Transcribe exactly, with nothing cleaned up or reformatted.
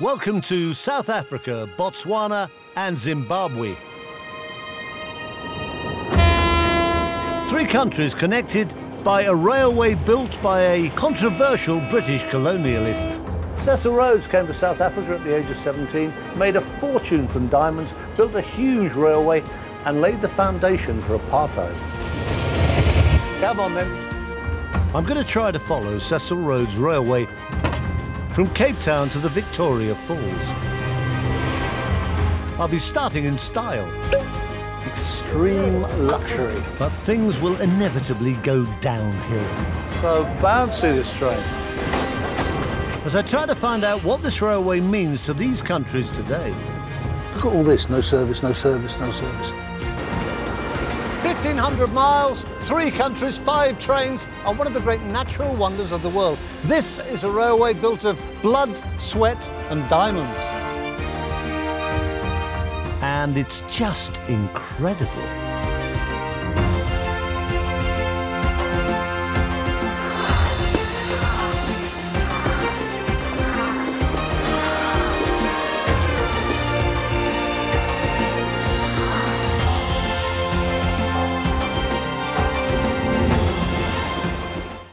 Welcome to South Africa, Botswana and Zimbabwe. Three countries connected by a railway built by a controversial British colonialist. Cecil Rhodes came to South Africa at the age of seventeen, made a fortune from diamonds, built a huge railway and laid the foundation for apartheid. Come on then. I'm going to try to follow Cecil Rhodes' railway from Cape Town to the Victoria Falls. I'll be starting in style. Extreme luxury. But things will inevitably go downhill. So bouncy, this train. As I try to find out what this railway means to these countries today. Look at all this, no service, no service, no service. fifteen hundred miles, three countries, five trains, and one of the great natural wonders of the world. This is a railway built of blood, sweat, and diamonds. And it's just incredible.